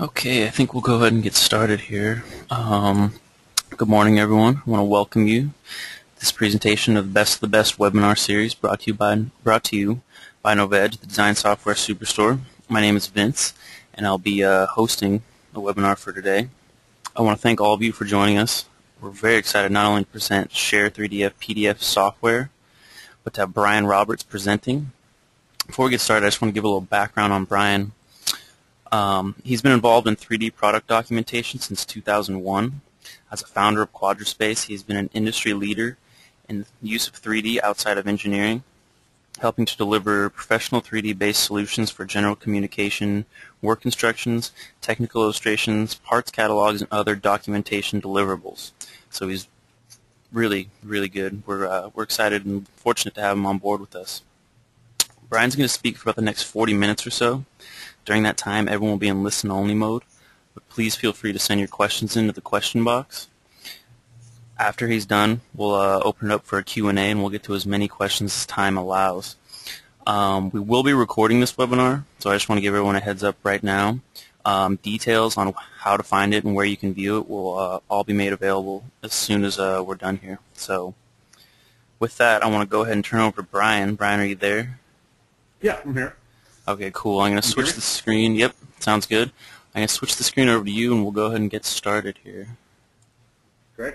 Okay, I think we'll go ahead and get started here. Good morning, everyone. I want to welcome you to this presentation of Best of the Best webinar series brought to you by Novedge, the Design Software Superstore. My name is Vince, and I'll be hosting the webinar for today. I want to thank all of you for joining us. We're very excited not only to present Share3D PDF software, but to have Brian Roberts presenting. Before we get started, I just want to give a little background on Brian. He's been involved in 3D product documentation since 2001. As a founder of QuadriSpace, he's been an industry leader in the use of 3D outside of engineering, helping to deliver professional 3D-based solutions for general communication, work instructions, technical illustrations, parts catalogs, and other documentation deliverables. So he's really, really good. We're excited and fortunate to have him on board with us. Brian's going to speak for about the next 40 minutes or so. During that time, everyone will be in listen-only mode, but please feel free to send your questions into the question box. After he's done, we'll open it up for a Q&A, and we'll get to as many questions as time allows. We will be recording this webinar, so I just want to give everyone a heads up right now. Details on how to find it and where you can view it will all be made available as soon as we're done here. So with that, I want to go ahead and turn over to Brian. Brian, are you there? Yeah, I'm here. Okay, cool. I'm going to switch the screen. Yep, sounds good. I'm going to switch the screen over to you, and we'll go ahead and get started here. Great.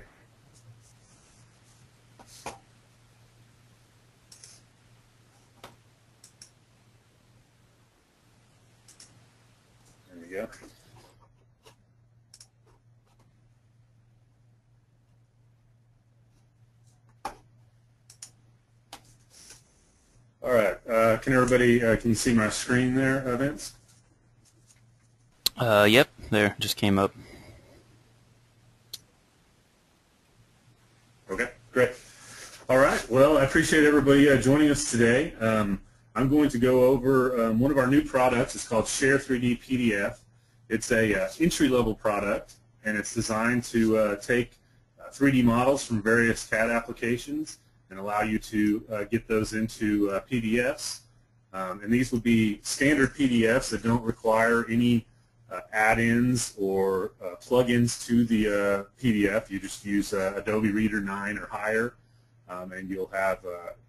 There we go. All right. Can everybody? Can you see my screen there, Vince? Yep. There, just came up. Okay. Great. All right. Well, I appreciate everybody joining us today. I'm going to go over one of our new products. It's called Share3D PDF. It's a entry-level product, and it's designed to take 3D models from various CAD applications and allow you to get those into PDFs. And these would be standard PDFs that don't require any add-ins or plug-ins to the PDF. You just use Adobe Reader 9 or higher, and you'll have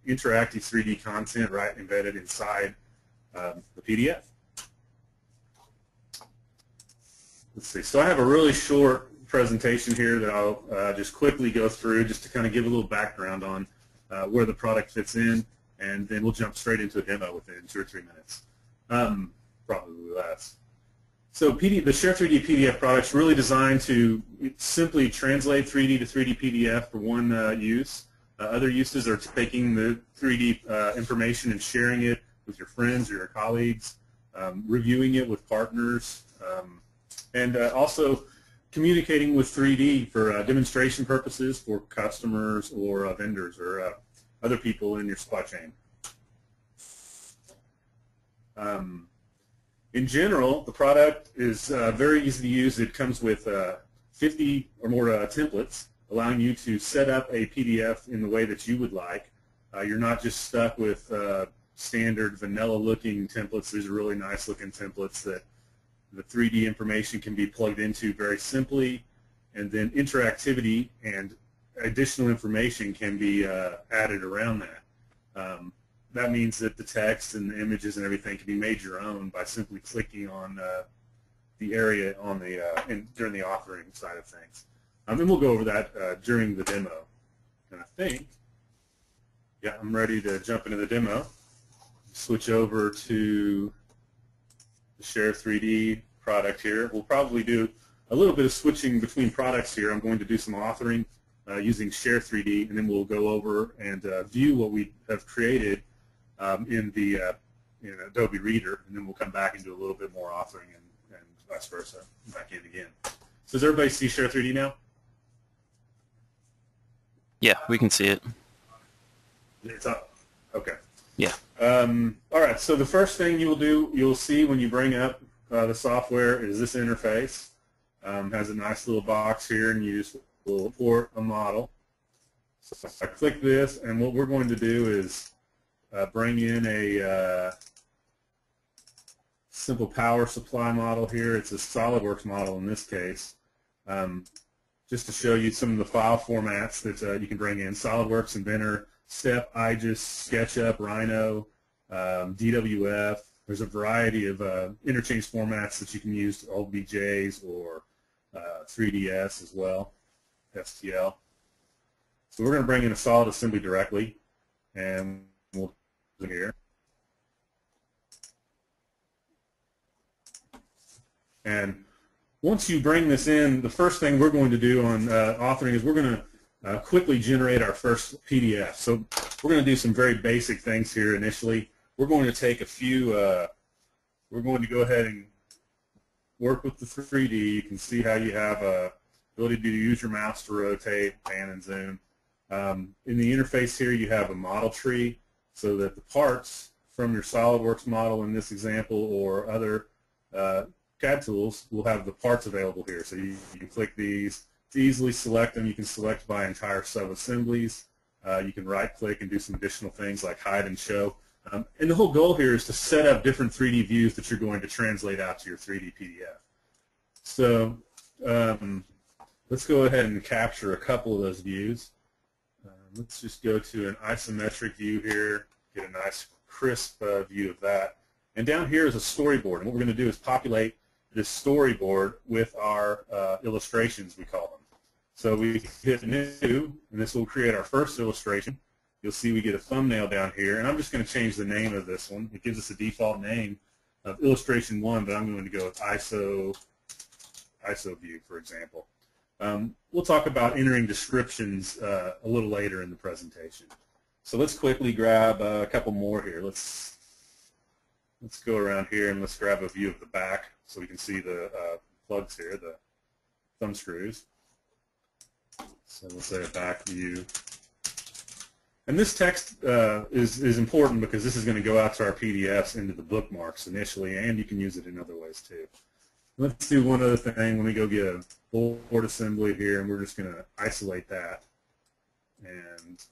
interactive 3D content embedded inside the PDF. Let's see. So I have a really short presentation here that I'll just quickly go through just to kind of give a little background on where the product fits in, and then we'll jump straight into a demo within 2 or 3 minutes, probably less. So the Share3D PDF product's really designed to simply translate 3D to 3D PDF for one use. Other uses are taking the 3D information and sharing it with your friends or your colleagues, reviewing it with partners, and also communicating with 3D for demonstration purposes for customers or vendors or other people in your supply chain. In general, the product is very easy to use. It comes with 50 or more templates, allowing you to set up a PDF in the way that you would like. You're not just stuck with standard vanilla-looking templates. These are really nice-looking templates that the 3D information can be plugged into very simply, and then interactivity and additional information can be added around that. That means that the text and the images and everything can be made your own by simply clicking on the area on the during the authoring side of things. And we'll go over that during the demo. And I think, yeah, I'm ready to jump into the demo. Switch over to the Share3D product here. We'll probably do a little bit of switching between products here. I'm going to do some authoring using Share3D, and then we'll go over and view what we have created in Adobe Reader, and then we'll come back and do a little bit more authoring and vice versa, back in again. So does everybody see Share3D now? Yeah, we can see it. It's up. Okay. Yeah. All right, so the first thing you will do, you'll see when you bring up the software is this interface. Has a nice little box here, and you just will import a model. So I click this, and what we're going to do is bring in a simple power supply model here. It's a SOLIDWORKS model in this case. Just to show you some of the file formats that you can bring in: SolidWorks, Inventor, STEP, IGES, SketchUp, Rhino, DWF. There's a variety of interchange formats that you can use, OBJs or 3DS as well, STL. So we're going to bring in a solid assembly directly, and we'll do it here. And once you bring this in, the first thing we're going to do on authoring is we're going to quickly generate our first PDF. So we're going to do some very basic things here initially. We're going to take a few, we're going to go ahead and work with the 3D. You can see how you have a ability to use your mouse to rotate, pan and zoom. In the interface here you have a model tree so that the parts from your SolidWorks model in this example or other CAD tools will have the parts available here. So you can click these to easily select them. You can select by entire sub-assemblies. You can right-click and do some additional things like hide and show. And the whole goal here is to set up different 3D views that you're going to translate out to your 3D PDF. So let's go ahead and capture a couple of those views. Let's just go to an isometric view here, get a nice crisp view of that. And down here is a storyboard. And what we're going to do is populate this storyboard with our illustrations, we call them. So we hit new, and this will create our first illustration. You'll see we get a thumbnail down here, and I'm just going to change the name of this one. It gives us a default name of illustration 1, but I'm going to go with ISO view, for example. We'll talk about entering descriptions a little later in the presentation. So let's quickly grab a couple more here. Let's go around here and let's grab a view of the back so we can see the plugs here, the thumb screws. So we'll say a back view. And this text is important because this is going to go out to our PDFs into the bookmarks initially, and you can use it in other ways too. Let's do one other thing. Let me go get a board assembly here, and we're just going to isolate that. And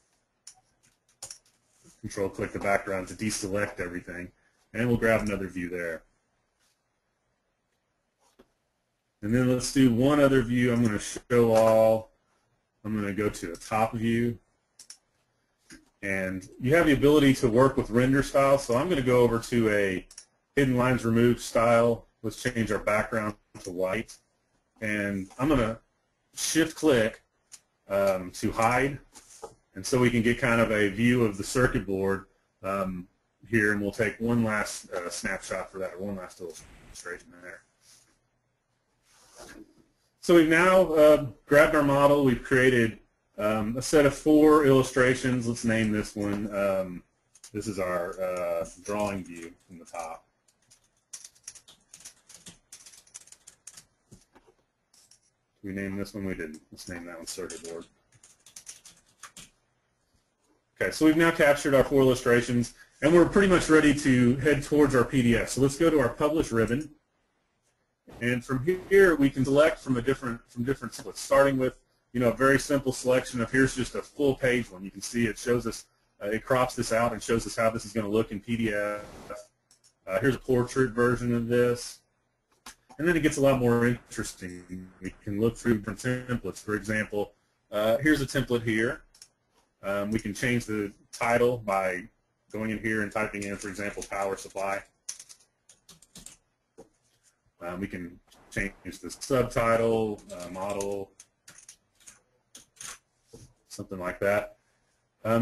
Control-click the background to deselect everything. And we'll grab another view there. And then let's do one other view. I'm going to show all. I'm going to go to a top view. And you have the ability to work with render styles. So I'm going to go over to a hidden lines removed style. Let's change our background to white. And I'm going to shift click to hide. And so we can get kind of a view of the circuit board here. And we'll take one last snapshot for that, or one last illustration there. So we've now grabbed our model. We've created a set of 4 illustrations. Let's name this one. This is our drawing view from the top. We named this one. We didn't. Let's name that one circuit board. Okay, so we've now captured our 4 illustrations, and we're pretty much ready to head towards our PDF. So let's go to our Publish ribbon, and from here we can select from a different templates, starting with a very simple selection of here's just a full page one. You can see it shows us, it crops this out and shows us how this is going to look in PDF. Here's a portrait version of this. And then it gets a lot more interesting. We can look through different templates. For example, here's a template here. We can change the title by going in here and typing in, for example, power supply. We can change the subtitle, model, something like that.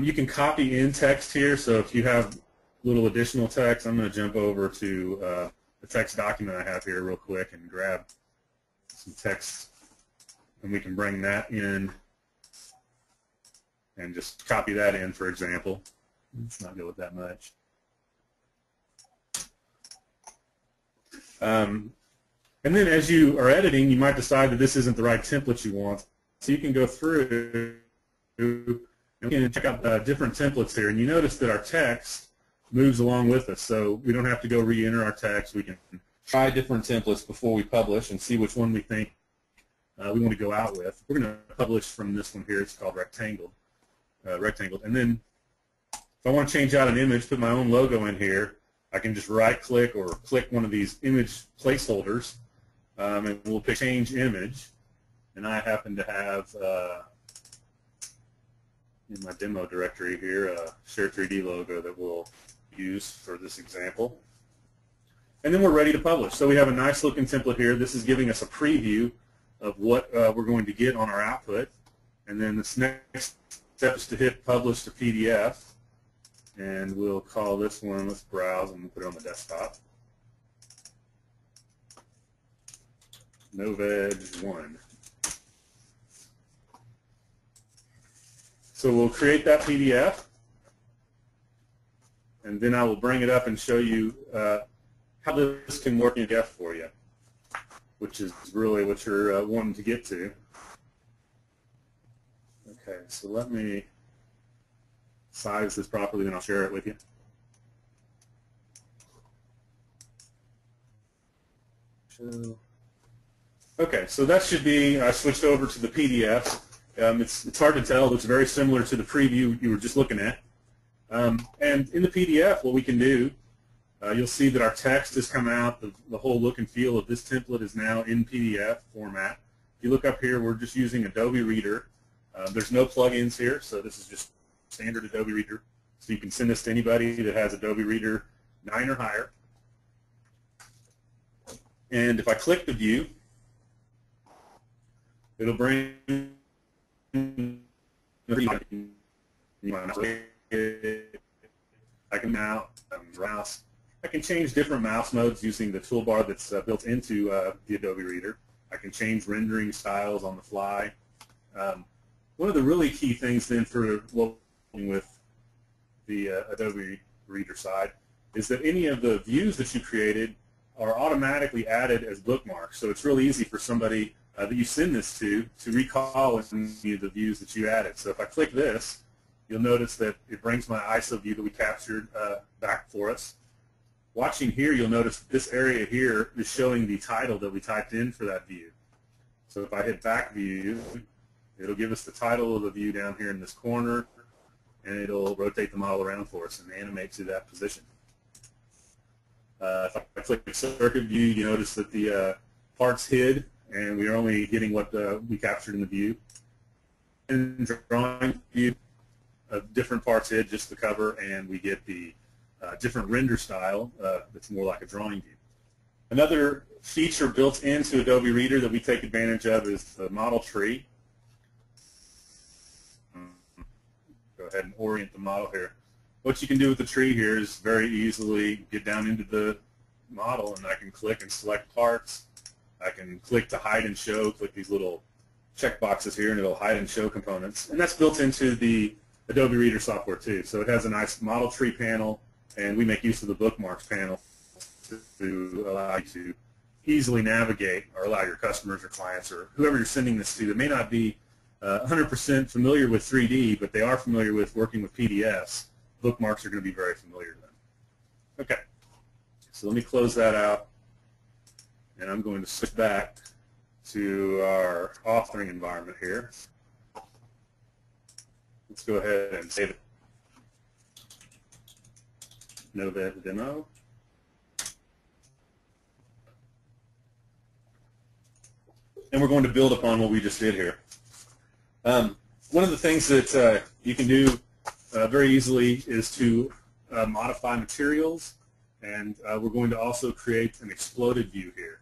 You can copy in text here, so if you have little additional text, I'm going to jump over to the text document I have here real quick and grab some text, and we can bring that in and just copy that in, for example. Let's not go with that much. And then as you are editing, you might decide that this isn't the right template you want, so you can go through and we can check out different templates here, and you notice that our text moves along with us, so we don't have to go re-enter our text. We can try different templates before we publish and see which one we think we want to go out with. We're going to publish from this one here. It's called rectangled. And then if I want to change out an image, put my own logo in here, I can just right-click or click one of these image placeholders, and we'll pick Change Image. And I happen to have in my demo directory here a Share3D logo that we'll use for this example. And then we're ready to publish. So we have a nice looking template here. This is giving us a preview of what we're going to get on our output. And then this next step is to hit Publish to PDF. And we'll call this one, let's browse, and we'll put it on the desktop. Novedge 1. So we'll create that PDF, and then I will bring it up and show you how this can work in depth for you, which is really what you're wanting to get to. Okay, so let me size this properly, and I'll share it with you. Okay, so that should be, I switched over to the PDF. It's hard to tell, but it's very similar to the preview you were just looking at. And in the PDF, what we can do, you'll see that our text has come out. The whole look and feel of this template is now in PDF format. If you look up here, we're just using Adobe Reader. There's no plugins here, so this is just standard Adobe Reader. So you can send this to anybody that has Adobe Reader 9 or higher. And if I click the view, it'll bring I can now browse. I can change different mouse modes using the toolbar that's built into the Adobe Reader. I can change rendering styles on the fly. One of the really key things then for working with the Adobe Reader side is that any of the views that you created are automatically added as bookmarks. So it's really easy for somebody that you send this to recall and view the views that you added. So if I click this, you'll notice that it brings my ISO view that we captured back for us. Watching here, you'll notice this area here is showing the title that we typed in for that view. So if I hit back view, it'll give us the title of the view down here in this corner, and it'll rotate the model around for us and animate to that position. If I click circuit view, you notice that the parts hid, and we're only getting what we captured in the view. And drawing view of different parts hid, just the cover, and we get the different render style that's more like a drawing view. Another feature built into Adobe Reader that we take advantage of is the model tree. Go ahead and orient the model here. What you can do with the tree here is very easily get down into the model, and I can click and select parts. I can click to hide and show, click these little check boxes here, and it'll hide and show components. And that's built into the Adobe Reader software too. So it has a nice model tree panel, and we make use of the bookmarks panel to allow you to easily navigate or allow your customers or clients or whoever you're sending this to that may not be 100% familiar with 3D, but they are familiar with working with PDFs. Bookmarks are going to be very familiar to them. Okay, so let me close that out. And I'm going to switch back to our authoring environment here. Let's go ahead and save it. Novedge demo. And we're going to build upon what we just did here. One of the things that you can do very easily is to modify materials. And we're going to also create an exploded view here.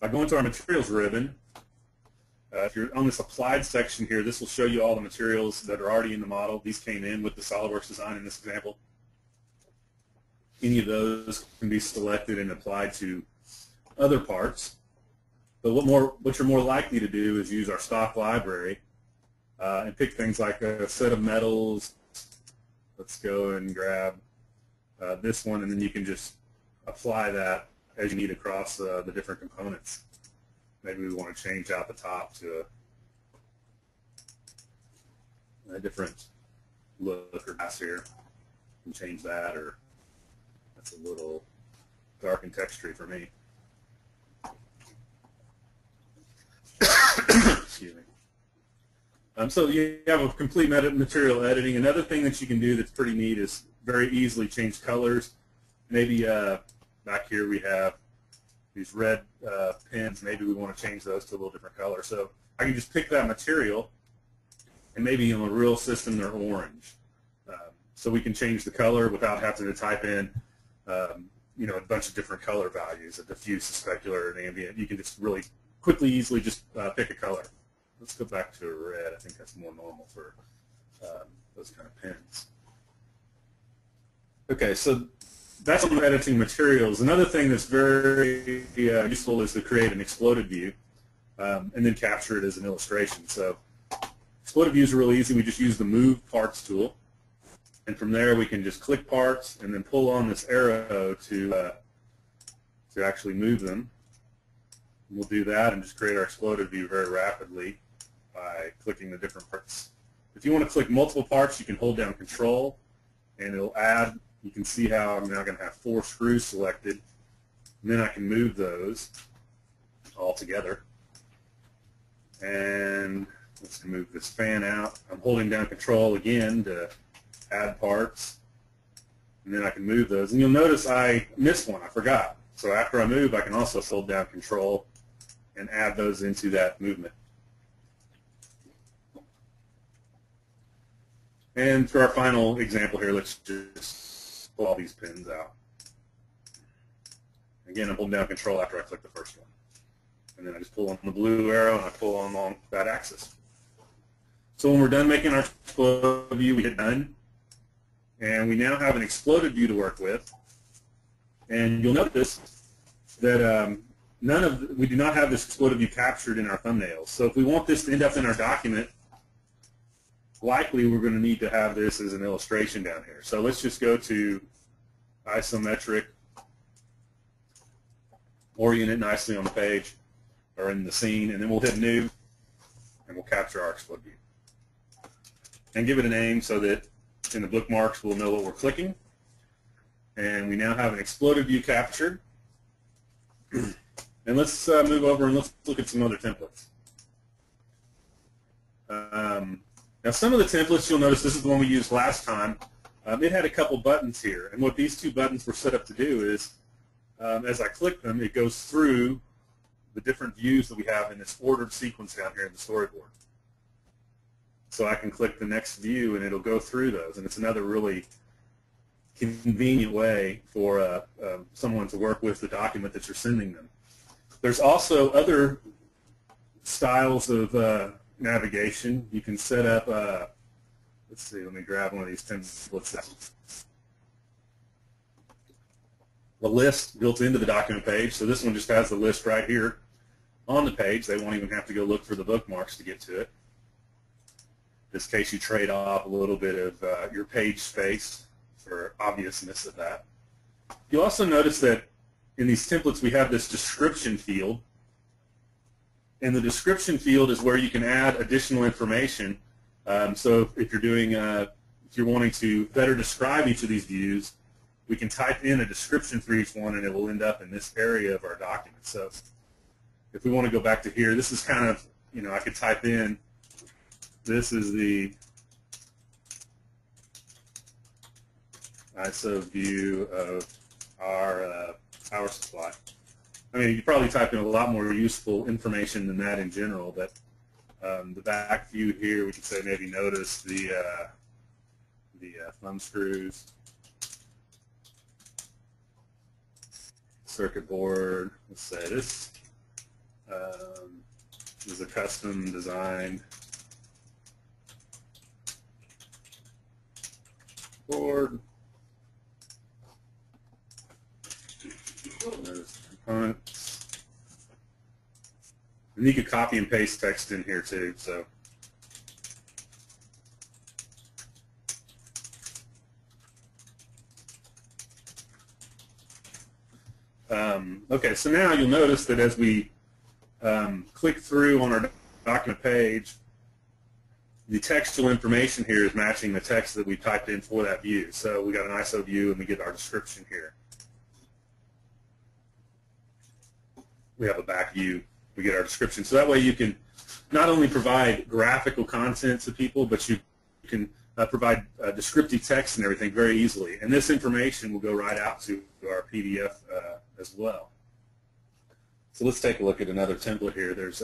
By going to our materials ribbon, if you're on this applied section here, this will show you all the materials that are already in the model. These came in with the SOLIDWORKS design in this example. Any of those can be selected and applied to other parts. But what you're more likely to do is use our stock library and pick things like a set of metals. Let's go and grab this one, and then you can just apply that as you need across the different components. Maybe we want to change out the top to a different look or glass here. You can change that, or that's a little dark and textury for me. Excuse me. So you have a complete material editing. Another thing that you can do that's pretty neat is very easily change colors. Maybe back here we have these red pins. Maybe we want to change those to a little different color. So I can just pick that material, and maybe in a real system they're orange. So we can change the color without having to type in you know, a bunch of different color values, a diffuse, a specular, and ambient. You can just really quickly, easily just pick a color. Let's go back to red. I think that's more normal for those kind of pins. Okay, so that's on editing materials. Another thing that's very useful is to create an exploded view and then capture it as an illustration. So exploded views are really easy. We just use the Move Parts tool. And from there, we can just click parts and then pull on this arrow to actually move them. We'll do that and just create our exploded view very rapidly by clicking the different parts. If you want to click multiple parts, you can hold down Control, and it'll add. You can see how I'm now going to have 4 screws selected, and then I can move those all together. And let's move this fan out. I'm holding down Control again to add parts, and then I can move those. And you'll notice I missed one. I forgot. So after I move, I can also hold down Control and add those into that movement. And for our final example here, let's just pull all these pins out. Again, I'm holding down Control after I click the first one. And then I just pull on the blue arrow, and I pull on along that axis. So when we're done making our exploded view, we hit Done. And we now have an exploded view to work with. And you'll notice that we do not have this exploded view captured in our thumbnails. So if we want this to end up in our document, likely we're going to need to have this as an illustration down here. So let's just go to isometric, orient it nicely on the page or in the scene, and then we'll hit New, and we'll capture our exploded view. And give it a name so that in the bookmarks we'll know what we're clicking. And we now have an exploded view captured. And let's move over and let's look at some other templates. Now some of the templates, you'll notice this is the one we used last time. It had a couple buttons here. And what these two buttons were set up to do is, as I click them, it goes through the different views that we have in this ordered sequence down here in the storyboard. So I can click the next view, and it'll go through those. And it's another really convenient way for someone to work with the document that you're sending them. There's also other styles of navigation. You can set up, let's see, let me grab one of these templates. The list built into the document page. So this one just has the list right here on the page. They won't even have to go look for the bookmarks to get to it. In this case, you trade off a little bit of your page space for obviousness of that. You'll also notice that in these templates we have this description field, and the description field is where you can add additional information. So if you're doing, if you're wanting to better describe each of these views, we can type in a description for each one, and it will end up in this area of our document. So if we want to go back to here, this is kind of, you know, I could type in, this is the ISO view of our power supply. I mean, you probably type in a lot more useful information than that in general, but the back view here, we can say maybe notice the thumb screws, circuit board. Let's say this is a custom designed board. And you could copy and paste text in here too. So okay, so now you'll notice that as we click through on our document page, the textual information here is matching the text that we typed in for that view. So we got an ISO view, and we get our description here. We have a back view, we get our description. So that way you can not only provide graphical content to people, but you can provide descriptive text and everything very easily. And this information will go right out to our PDF as well. So let's take a look at another template here. There's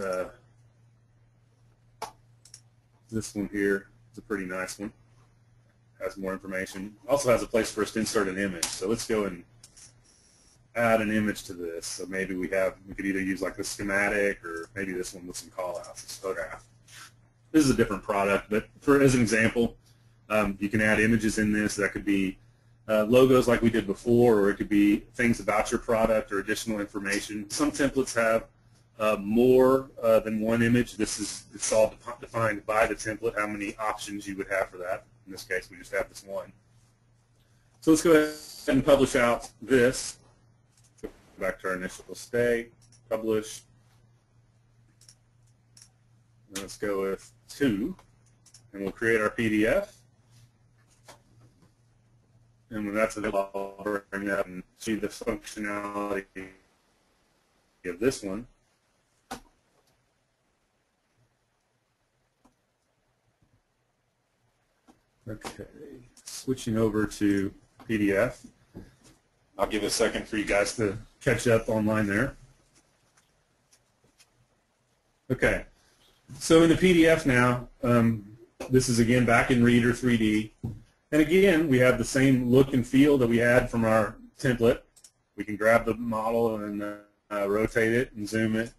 this one here. It's a pretty nice one. Has more information. Also has a place for us to insert an image. So let's go and add an image to this. So maybe we could either use like the schematic, or maybe this one with some callouts. This photograph. This is a different product, but as an example, you can add images in this. That could be logos like we did before, or it could be things about your product or additional information. Some templates have more than one image. It's all defined by the template, how many options you would have for that. In this case, we just have this one. So let's go ahead and publish out this. Go back to our initial stay, publish. And let's go with 2, and we'll create our PDF. And when that's available, I'll bring that up and see the functionality of this one. Okay, switching over to PDF. I'll give it a second for you guys to catch up online there. Okay, so in the PDF now, this is again back in Reader 3D. And again, we have the same look and feel that we had from our template. We can grab the model and rotate it and zoom it.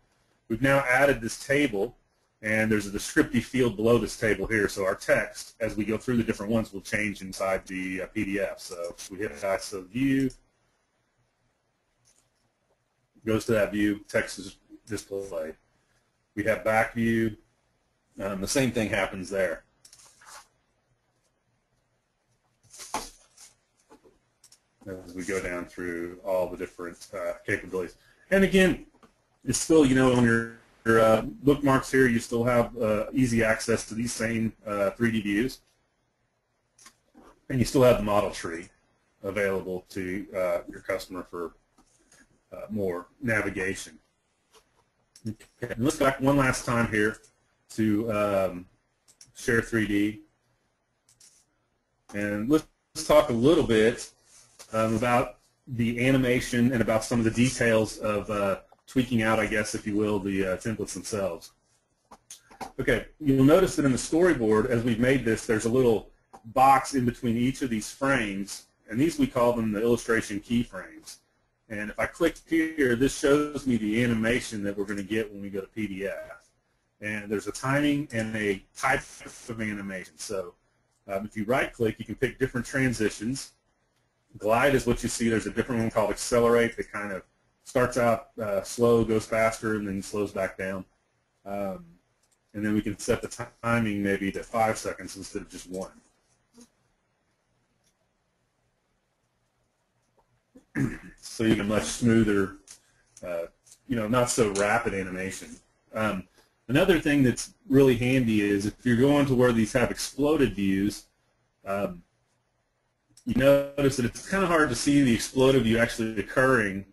We've now added this table. And there's a descriptive field below this table here, so our text, as we go through the different ones, will change inside the PDF. So we hit ISO view, goes to that view, text is displayed. We have back view, the same thing happens there. As we go down through all the different capabilities. And again, it's still, you know, on your bookmarks here, you still have easy access to these same 3D views, and you still have the model tree available to your customer for more navigation. Okay. And let's go back one last time here to Share3D, and let's talk a little bit about the animation and about some of the details of tweaking out, I guess, if you will, the templates themselves. Okay, you'll notice that in the storyboard, as we've made this, there's a little box in between each of these frames, and these we call them the illustration keyframes. And if I click here, this shows me the animation that we're going to get when we go to PDF. And there's a timing and a type of animation. So if you right-click, you can pick different transitions. Glide is what you see. There's a different one called Accelerate that kind of starts out slow, goes faster, and then slows back down. And then we can set the timing maybe to 5 seconds instead of just 1. So you get a much smoother, you know, not so rapid animation. Another thing that's really handy is if you're going to where these have exploded views, you notice that it's kind of hard to see the exploded view actually occurring.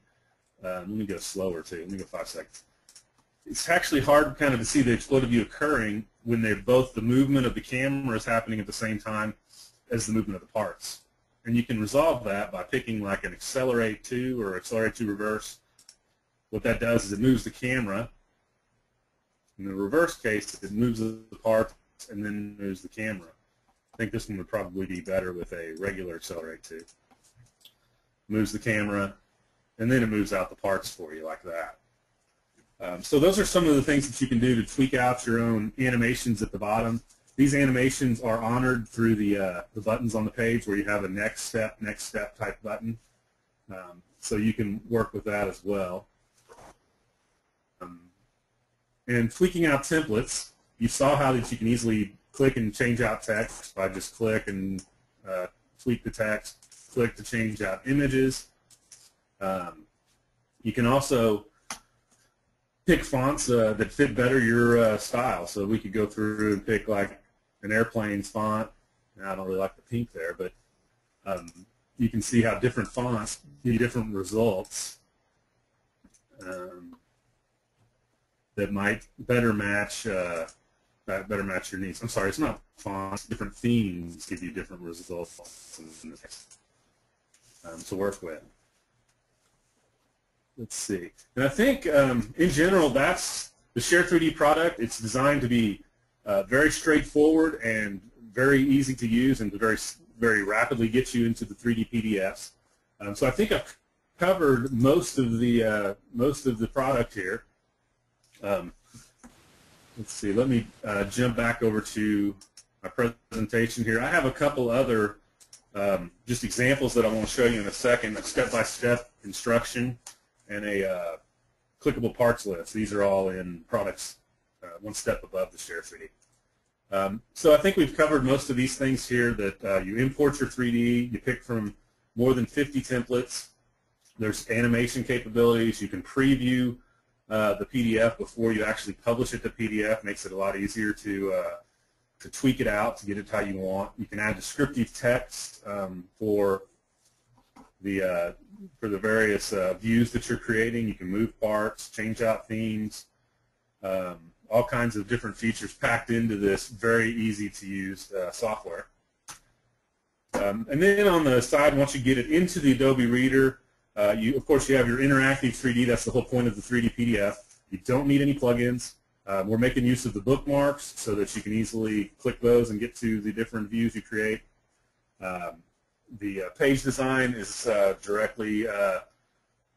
Let me go slower too. Let me go 5 seconds. It's actually hard kind of to see the exploded view occurring when they're both the movement of the camera is happening at the same time as the movement of the parts. And you can resolve that by picking like an Accelerate to or Accelerate to Reverse. What that does is it moves the camera. In the reverse case, it moves the parts and then moves the camera. I think this one would probably be better with a regular Accelerate to. Moves the camera, and then it moves out the parts for you like that. So those are some of the things that you can do to tweak out your own animations at the bottom. These animations are honored through the buttons on the page where you have a next step type button. So you can work with that as well. And tweaking out templates, you saw how that you can easily click and change out text by just click and tweak the text, click to change out images. You can also pick fonts that fit better your style. So we could go through and pick like an airplane's font. Now, I don't really like the pink there, but you can see how different fonts give different results. that might better match your needs. I'm sorry, it's not fonts. Different themes give you different results to work with. Let's see. And I think, in general, that's the Share3D product. It's designed to be very straightforward and very easy to use, and to very rapidly get you into the 3D PDFs. So I think I've covered most of the product here. Let's see. Let me jump back over to my presentation here. I have a couple other just examples that I want to show you in a second. A step-by-step instruction and a clickable parts list. These are all in products one step above the Share3D. So I think we've covered most of these things here. That you import your 3D, you pick from more than 50 templates. There's animation capabilities. You can preview the PDF before you actually publish it to PDF. Makes it a lot easier to tweak it out to get it how you want. You can add descriptive text for the various views that you're creating. You can move parts, change out themes, all kinds of different features packed into this very easy to use software. And then on the side, once you get it into the Adobe Reader, you have your interactive 3D. That's the whole point of the 3D PDF. You don't need any plugins. We're making use of the bookmarks so that you can easily click those and get to the different views you create. The page design is directly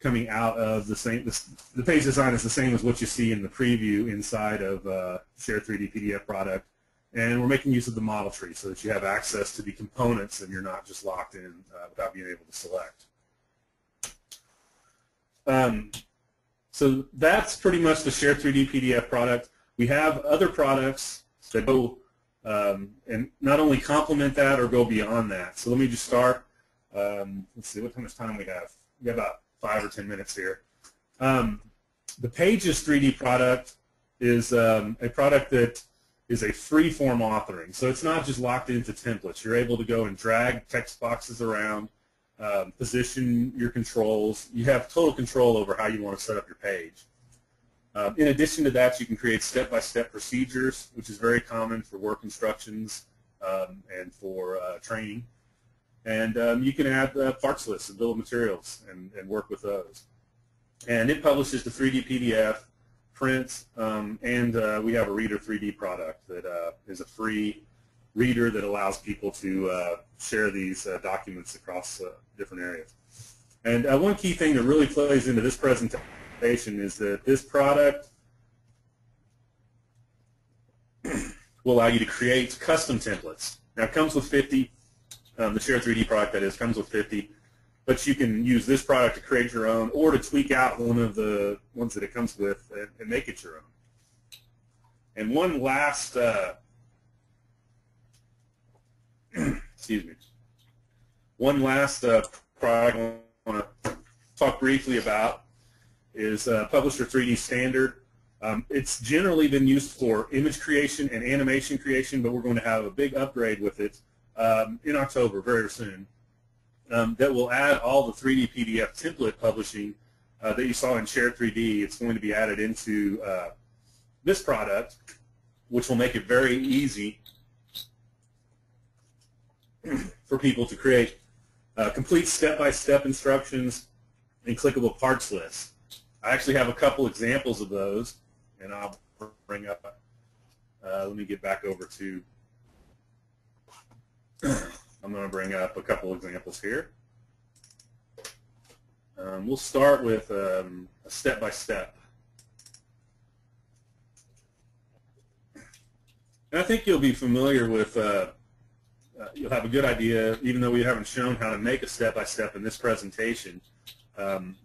coming out of the same. The page design is the same as what you see in the preview inside of Share3D PDF product, and we're making use of the model tree so that you have access to the components and you're not just locked in without being able to select. So that's pretty much the Share3D PDF product. We have other products that go and not only complement that or go beyond that. So let me just start. Let's see, how much time we have? We have about 5 or 10 minutes here. The Pages 3D product is a product that is a free-form authoring. So it's not just locked into templates. You're able to go and drag text boxes around. Position your controls. You have total control over how you want to set up your page. In addition to that, you can create step-by-step procedures, which is very common for work instructions and for training. And you can add parts lists and bill of materials and work with those. And it publishes the 3D PDF, prints, and we have a Reader 3D product that is a free reader that allows people to share these documents across different areas. And one key thing that really plays into this presentation is that this product will allow you to create custom templates. Now it comes with 50, the Share3D product that is comes with 50, but you can use this product to create your own or to tweak out one of the ones that it comes with and make it your own. And one last excuse me. One last product I want to talk briefly about is Publisher 3D Standard. It's generally been used for image creation and animation creation, but we're going to have a big upgrade with it in October, very soon, that will add all the 3D PDF template publishing that you saw in Share3D. It's going to be added into this product, which will make it very easy for people to create complete step-by-step instructions and clickable parts lists. I actually have a couple examples of those, and I'll bring up. Let me get back over to. I'm going to bring up a couple examples here. We'll start with a step-by-step. And I think you'll be familiar with. You'll have a good idea, even though we haven't shown how to make a step-by-step in this presentation.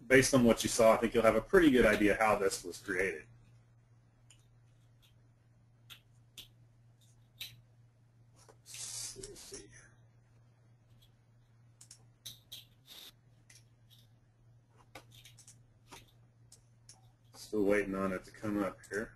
Based on what you saw, I think you'll have a pretty good idea how this was created. Still waiting on it to come up here.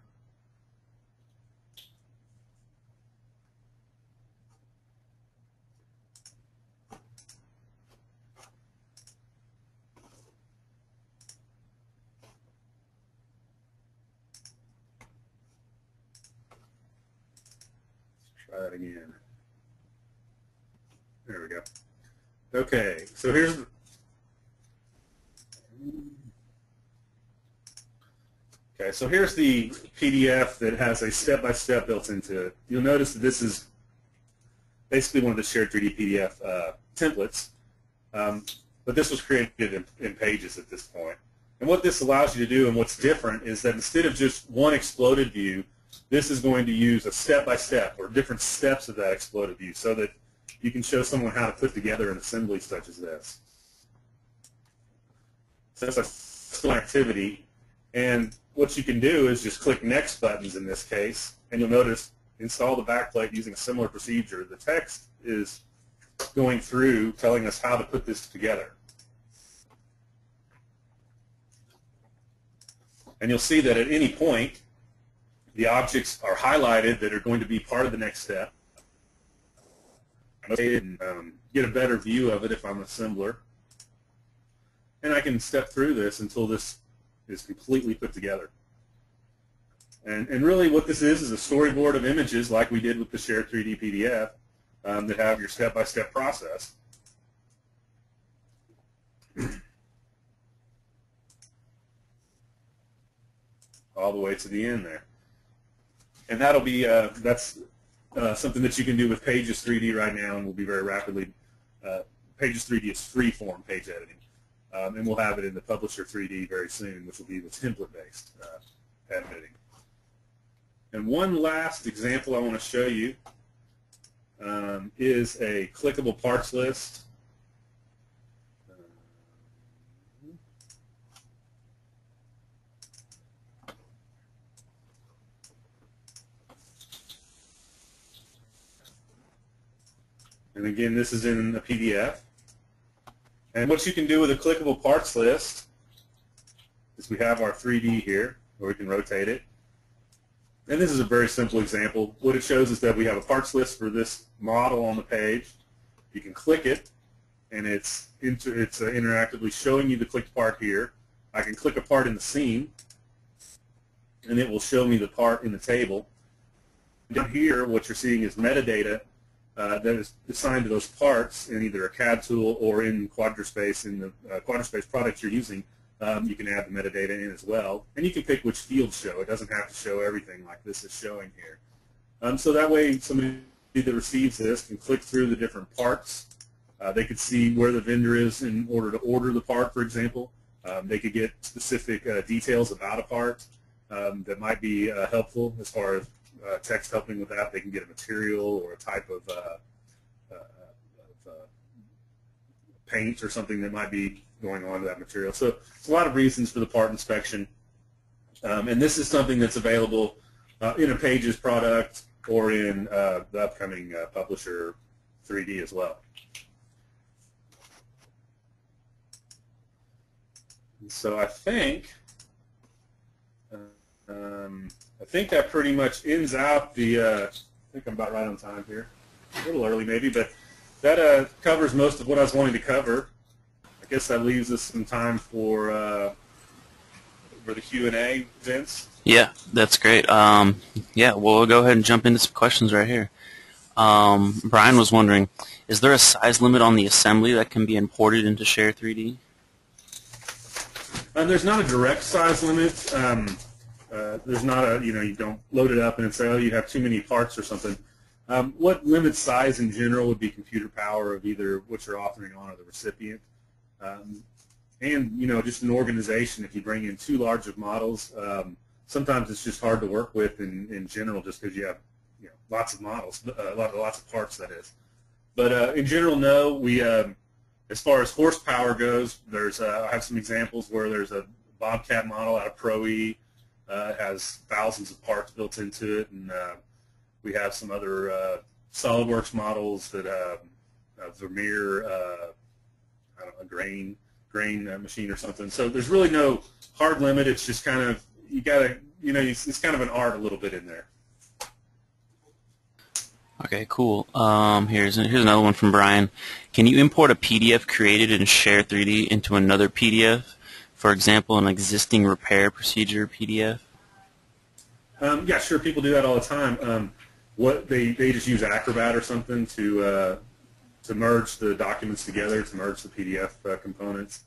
try that again. There we go. Okay, so here's the PDF that has a step-by-step built into it. You'll notice that this is basically one of the Share3D PDF templates, but this was created in Pages at this point. And what this allows you to do, and what's different, is that instead of just one exploded view, this is going to use a step-by-step or different steps of that exploded view so that you can show someone how to put together an assembly such as this. So that's a still activity, and what you can do is just click next buttons in this case, and you'll notice install the backplate using a similar procedure. The text is going through telling us how to put this together. And you'll see that at any point, the objects are highlighted that are going to be part of the next step. I can get a better view of it if I'm an assembler. And I can step through this until this is completely put together. And really what this is a storyboard of images like we did with the Share3D PDF that have your step-by-step process. All the way to the end there. And that'll be, that's something that you can do with Pages 3D right now, and will be very rapidly, Pages 3D is free-form page editing. And we'll have it in the Publisher 3D very soon, which will be the template-based editing. And one last example I want to show you is a clickable parts list. And again, this is in a PDF. And what you can do with a clickable parts list is we have our 3D here, where we can rotate it. And this is a very simple example. What it shows is that we have a parts list for this model on the page. You can click it, and it's interactively showing you the clicked part here. I can click a part in the scene, and it will show me the part in the table. Down here, what you're seeing is metadata that is assigned to those parts in either a CAD tool or in QuadriSpace. In the QuadriSpace product you're using, you can add the metadata in as well. And you can pick which fields show. It doesn't have to show everything like this is showing here. So that way somebody that receives this can click through the different parts. They could see where the vendor is in order to order the part, for example. They could get specific details about a part that might be helpful as far as text helping with that. They can get a material or a type of paint or something that might be going on to that material. So it's a lot of reasons for the part inspection. And this is something that's available in a Pages product or in the upcoming Publisher 3D as well. And so I think that pretty much ends out the, I think I'm about right on time here. A little early maybe, but that covers most of what I was wanting to cover. I guess that leaves us some time for the Q&A, Vince. Yeah, that's great. Yeah, we'll go ahead and jump into some questions right here. Brian was wondering, is there a size limit on the assembly that can be imported into Share3D? There's not a direct size limit. There's not a, you don't load it up and say, oh, you have too many parts or something. What limits size in general would be computer power of either what you're authoring on or the recipient. And, just an organization, if you bring in too large of models, sometimes it's just hard to work with in general just because you have, lots of models, lots of parts, that is. But in general, no. We, as far as horsepower goes, there's, I have some examples where there's a Bobcat model out of Pro-E. It has thousands of parts built into it, and we have some other SOLIDWORKS models that Vermeer, I don't know, a grain machine or something. So there's really no hard limit. It's just kind of, you gotta, it's kind of an art a little bit in there. Okay, cool. Here's another one from Brian. Can you import a PDF created in Share3D into another PDF? For example, an existing repair procedure PDF? Yeah, sure. People do that all the time. what they just use Acrobat or something to merge the documents together, to merge the PDF components.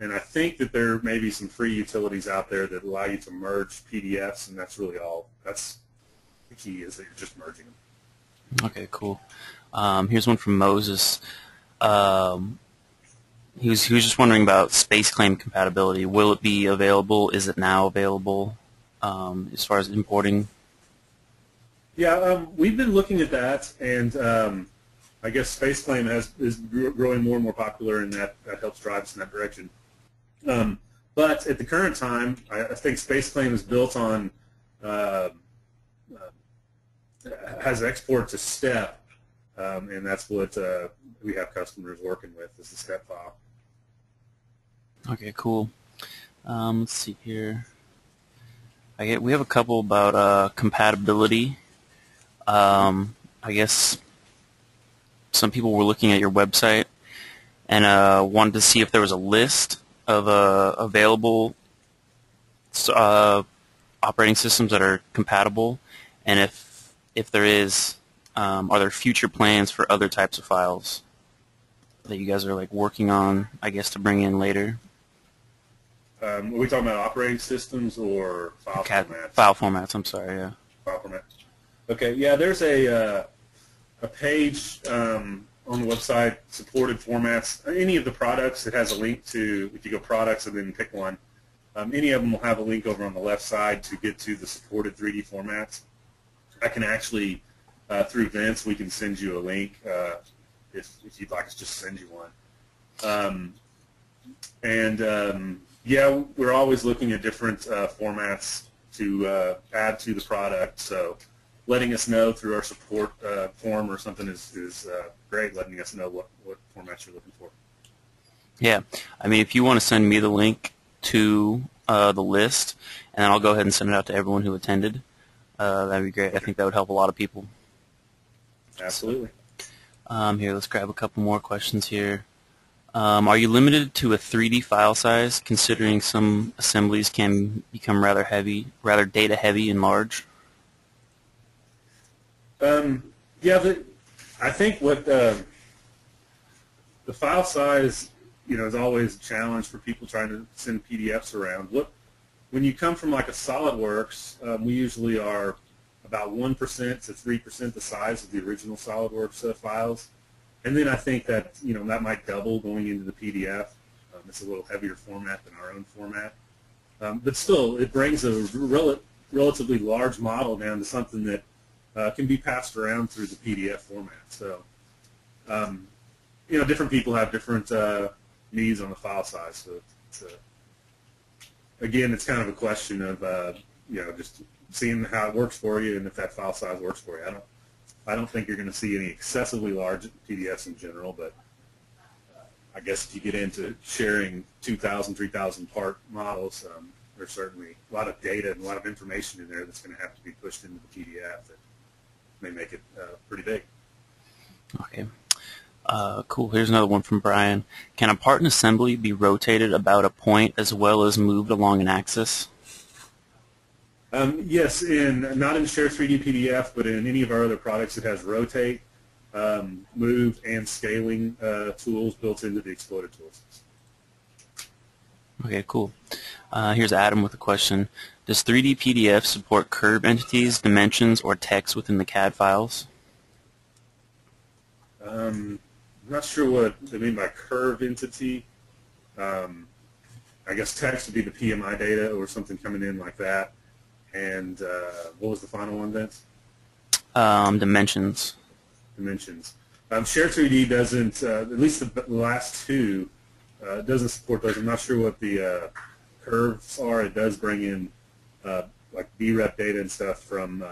And I think that there may be some free utilities out there that allow you to merge PDFs, and that's really all. That's the key, is that you're just merging them. Okay, cool. Here's one from Moses. He was just wondering about Space Claim compatibility. Will it be available? Is it now available as far as importing? Yeah, we've been looking at that, and I guess Space Claim is growing more and more popular, and that helps drive us in that direction. But at the current time, I think Space Claim is built on has export to STEP, and that's what we have customers working with, is the STEP file. Okay, cool. Let's see here. We have a couple about compatibility. I guess some people were looking at your website and wanted to see if there was a list of available operating systems that are compatible, and if there is, are there future plans for other types of files that you guys are working on, I guess, to bring in later? Are we talking about operating systems or file formats? File formats. I'm sorry. Yeah. File formats. Okay. Yeah. There's a page on the website, supported formats. Any of the products, it has a link to. If you go products and then pick one, any of them will have a link over on the left side to get to the supported 3D formats. I can actually, through Vince, we can send you a link if you'd like us to just send you one. Yeah, we're always looking at different formats to add to the product. So letting us know through our support form or something is great, letting us know what formats you're looking for. Yeah. I mean, if you want to send me the link to the list, and I'll go ahead and send it out to everyone who attended. That'd be great. I think that would help a lot of people. Absolutely. Here, let's grab a couple more questions here. Are you limited to a 3D file size, considering some assemblies can become rather heavy, rather data heavy and large? Yeah, I think what the file size, is always a challenge for people trying to send PDFs around. When you come from a SolidWorks, we usually are about 1% to 3% the size of the original SolidWorks files, and then I think that that might double going into the PDF. It's a little heavier format than our own format, but still it brings a relatively large model down to something that can be passed around through the PDF format. So, different people have different needs on the file size. So again, it's kind of a question of just seeing how it works for you and if that file size works for you. I don't think you're going to see any excessively large PDFs in general, but I guess if you get into sharing 2,000, 3,000 part models, there's certainly a lot of data and a lot of information in there that's going to have to be pushed into the PDF that may make it pretty big. Okay. Cool. Here's another one from Brian. Can a part and assembly be rotated about a point as well as moved along an axis? Yes, not in Share3D PDF, but in any of our other products, it has rotate, move, and scaling tools built into the exploded tools. Okay, cool. Here's Adam with a question. Does 3D PDF support curve entities, dimensions, or text within the CAD files? I'm not sure what they mean by curve entity. I guess text would be the PMI data or something coming in like that. And what was the final one, Vince? Dimensions. Dimensions. Share3D doesn't, at least the last two, doesn't support those. I'm not sure what the curves are. It does bring in BREP data and stuff from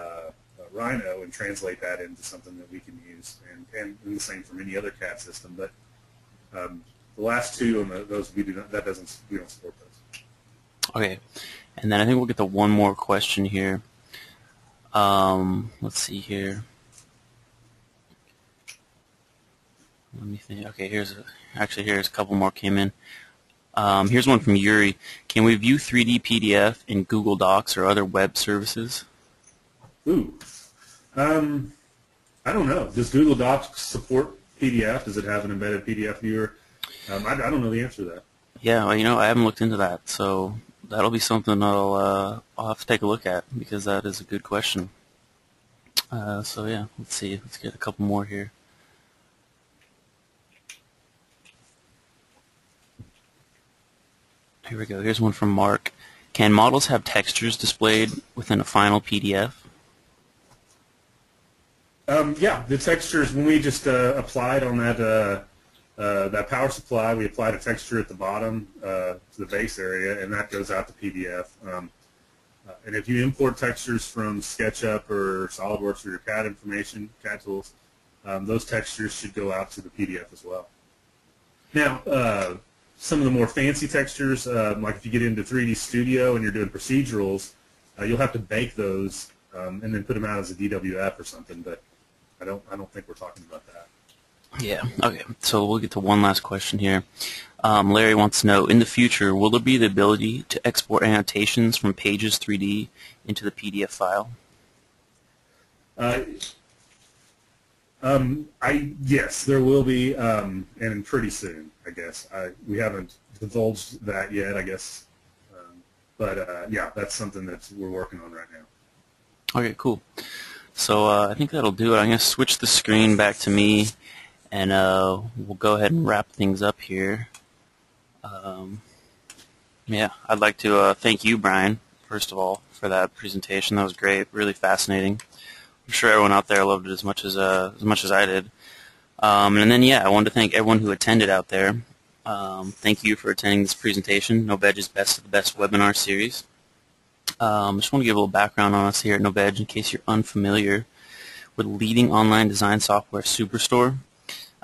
Rhino and translate that into something that we can use, and the same from any other CAD system. But the last two on those we don't support those. Okay, and then I think we'll get to one more question here. Let's see here. Let me think. Okay, here's a couple more came in. Here's one from Yuri. Can we view 3D PDF in Google Docs or other web services? Ooh. I don't know. Does Google Docs support PDF? Does it have an embedded PDF viewer? I don't know the answer to that. Yeah, well, you know, I haven't looked into that, so that'll be something I'll have to take a look at, because that is a good question. So yeah, let's see. Let's get a couple more here. Here we go. Here's one from Mark. Can models have textures displayed within a final PDF? Yeah, the textures, when we just applied on that that power supply, we applied a texture at the bottom to the base area, and that goes out to PDF. And if you import textures from SketchUp or SolidWorks or your CAD information, CAD tools, those textures should go out to the PDF as well. Now, some of the more fancy textures, like if you get into 3D Studio and you're doing procedurals, you'll have to bake those and then put them out as a DWF or something, but I don't think we're talking about that. Yeah, okay, so we'll get to one last question here. Larry wants to know, in the future, will there be the ability to export annotations from Pages 3D into the PDF file? Yes, there will be, and pretty soon, I guess. We haven't divulged that yet, I guess. Yeah, that's something that we're working on right now. Okay, cool. So I think that'll do it. I'm going to switch the screen back to me, and we'll go ahead and wrap things up here. Yeah, I'd like to thank you, Brian, first of all, for that presentation. That was great, really fascinating. I'm sure everyone out there loved it as much as I did. And then, yeah, I wanted to thank everyone who attended out there. Thank you for attending this presentation, Novedge's Best of the Best webinar series. I just want to give a little background on us here at Novedge in case you're unfamiliar. We're the leading online design software superstore.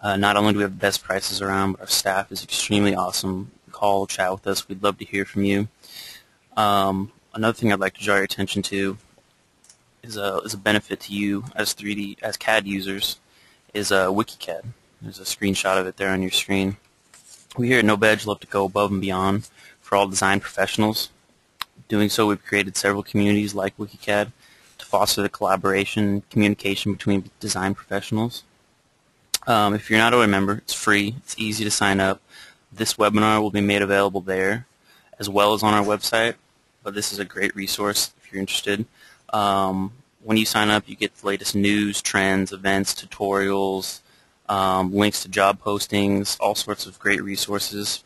Not only do we have the best prices around, but our staff is extremely awesome. Call, chat with us. We'd love to hear from you. Another thing I'd like to draw your attention to is a benefit to you as CAD users is WikiCAD. There's a screenshot of it there on your screen. We here at Novedge love to go above and beyond for all design professionals. Doing so, we've created several communities like WikiCAD to foster the collaboration and communication between design professionals. If you're not a member, it's free. It's easy to sign up. This webinar will be made available there as well as on our website, but this is a great resource if you're interested. When you sign up, you get the latest news, trends, events, tutorials, links to job postings, all sorts of great resources.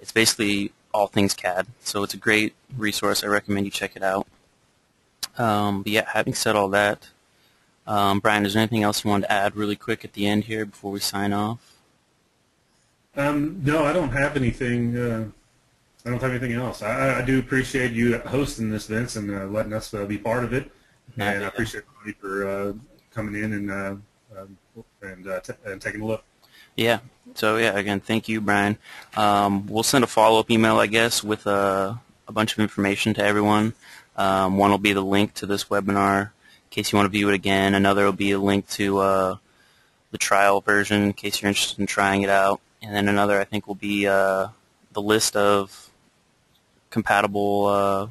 It's basically all things CAD, so it's a great resource. I recommend you check it out. But yeah, having said all that, Brian, is there anything else you want to add really quick at the end here before we sign off? No, I don't have anything. I don't have anything else. I do appreciate you hosting this, Vince, and letting us be part of it. And I appreciate you for coming in and taking a look. Yeah. So yeah, again, thank you, Brian. We'll send a follow-up email, I guess, with a bunch of information to everyone. One will be the link to this webinar, in case you want to view it again. Another will be a link to the trial version in case you're interested in trying it out. And then another, I think, will be the list of compatible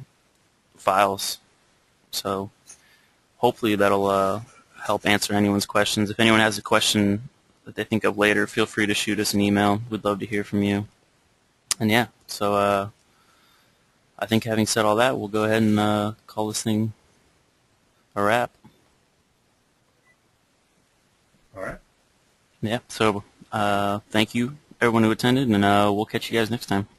files. So hopefully that'll help answer anyone's questions. If anyone has a question that they think of later, feel free to shoot us an email. We'd love to hear from you. And yeah, so I think having said all that, we'll go ahead and call this thing a wrap. All right. Yeah, so thank you, everyone who attended, and we'll catch you guys next time.